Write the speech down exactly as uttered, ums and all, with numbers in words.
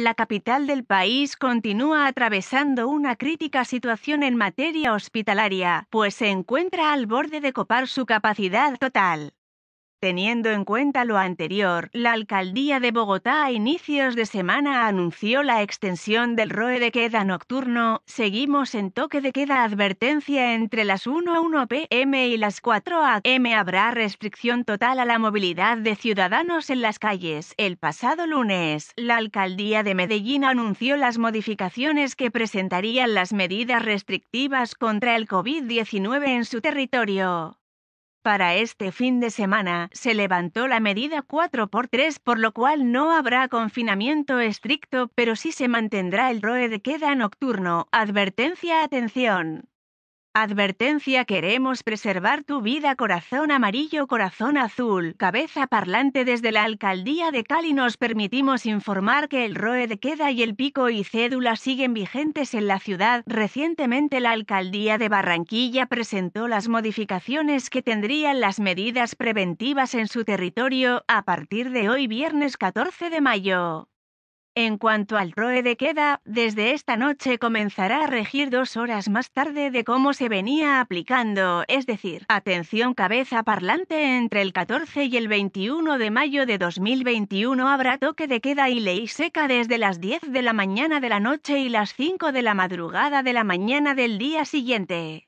La capital del país continúa atravesando una crítica situación en materia hospitalaria, pues se encuentra al borde de copar su capacidad total. Teniendo en cuenta lo anterior, la Alcaldía de Bogotá a inicios de semana anunció la extensión del toque de queda nocturno. Seguimos en toque de queda, advertencia entre las una y una p m y las cuatro a m Habrá restricción total a la movilidad de ciudadanos en las calles. El pasado lunes, la Alcaldía de Medellín anunció las modificaciones que presentarían las medidas restrictivas contra el COVID diecinueve en su territorio. Para este fin de semana, se levantó la medida cuatro por tres, por lo cual no habrá confinamiento estricto, pero sí se mantendrá el toque de queda nocturno. Advertencia, atención. Advertencia, queremos preservar tu vida. Corazón amarillo, corazón azul, cabeza parlante. Desde la Alcaldía de Cali nos permitimos informar que el toque de queda y el pico y cédula siguen vigentes en la ciudad. Recientemente la Alcaldía de Barranquilla presentó las modificaciones que tendrían las medidas preventivas en su territorio a partir de hoy, viernes catorce de mayo. En cuanto al toque de queda, desde esta noche comenzará a regir dos horas más tarde de cómo se venía aplicando, es decir, atención cabeza parlante, entre el catorce y el veintiuno de mayo de dos mil veintiuno habrá toque de queda y ley seca desde las diez de la mañana de la noche y las cinco de la madrugada de la mañana del día siguiente.